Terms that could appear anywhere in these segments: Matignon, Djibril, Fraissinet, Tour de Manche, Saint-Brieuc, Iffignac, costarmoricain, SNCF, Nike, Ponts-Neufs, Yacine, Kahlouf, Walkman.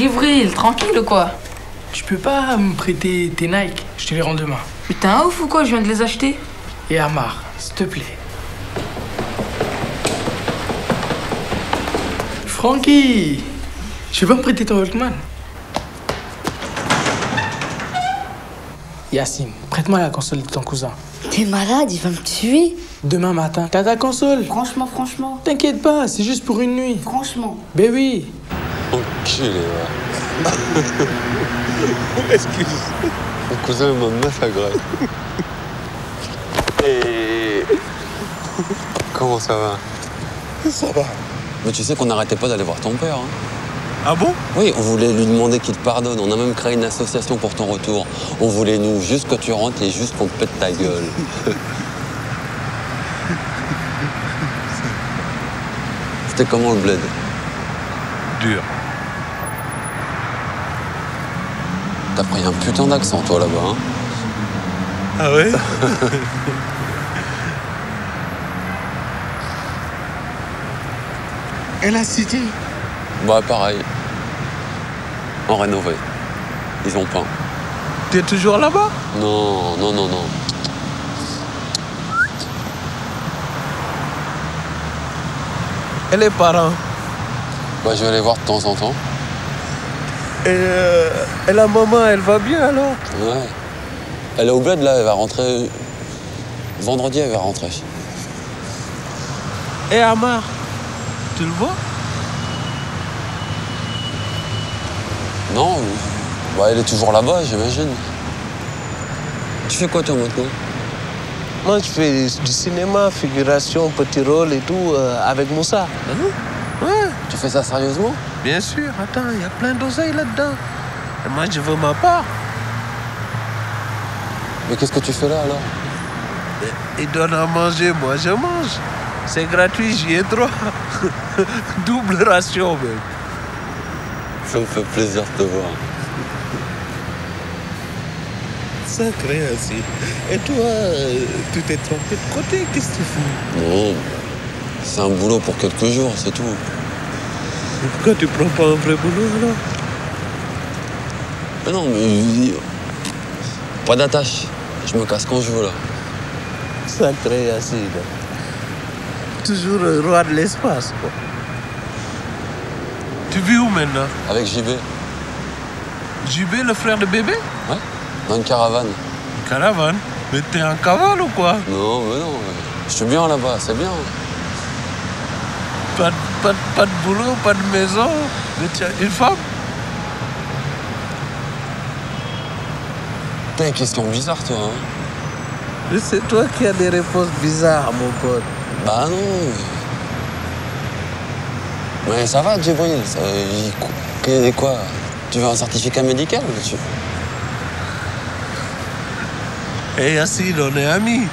Djibril, tranquille ou quoi? Tu peux pas me prêter tes Nike? Je te les rends demain. Putain, ouf ou quoi? Je viens de les acheter. Et Amar, s'il te plaît. Francky, tu veux me prêter ton Walkman? Yacine, prête-moi la console de ton cousin. T'es malade, il va me tuer. Demain matin, t'as ta console. Franchement. T'inquiète pas, c'est juste pour une nuit. Franchement. Ben oui. Enculé, ouais. Excuse. Mon cousin me demande 9 à grave. Et... Comment ça va? Ça va. Mais tu sais qu'on n'arrêtait pas d'aller voir ton père, hein. Ah bon? Oui, on voulait lui demander qu'il te pardonne. On a même créé une association pour ton retour. On voulait, nous, juste que tu rentres et juste qu'on te pète ta gueule. C'était comment le bled? Dur. T'as pris un putain d'accent, toi, là-bas, hein? Ah ouais? Et la cité? Bah, pareil. En rénové. Ils ont peint. T'es toujours là-bas? Non. Et les parents? Bah, je vais les voir de temps en temps. Et la maman, elle va bien, alors? Ouais. Elle est au bled, là. Elle va rentrer... Vendredi, elle va rentrer. Et Amar? Tu le vois? Non, bah, elle est toujours là-bas, j'imagine. Tu fais quoi, toi, maintenant? Moi, je fais du cinéma, figuration, petit rôle et tout, avec Moussa. Ah oui? Ouais. Tu fais ça sérieusement? Bien sûr. Attends, il y a plein d'oseilles là-dedans. Et moi, je veux ma part. Mais qu'est-ce que tu fais là, alors? Il donne à manger, moi, je mange. C'est gratuit, j'y ai droit. Double ration, même. Ça me fait plaisir de te voir. Sacré ainsi. Et toi, tu t'es trompé de côté, qu'est-ce que tu fous? Non, c'est un boulot pour quelques jours, c'est tout. Mais pourquoi tu prends pas un vrai boulot, alors? Mais non, mais... Pas d'attache. Je me casse quand je veux, là. Sacré ainsi, là. Toujours le roi de l'espace, quoi. Tu vis où maintenant? Avec JB. JB, le frère de bébé? Ouais, dans une caravane. Une caravane? Mais t'es un cavale ou quoi? Non, mais non. Je suis bien là-bas, c'est bien. Pas de boulot, pas de maison. Mais tu as une femme? T'as une question bizarre, toi, hein? C'est toi qui as des réponses bizarres, mon pote. Bah non. Mais ça va, Djibril, quoi? Tu veux un certificat médical, là-dessus? Hé, Yacine, on est amis.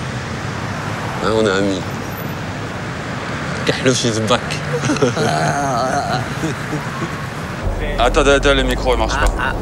Hein, on est amis. Kahlouf is back. Attends, le micro, il marche pas.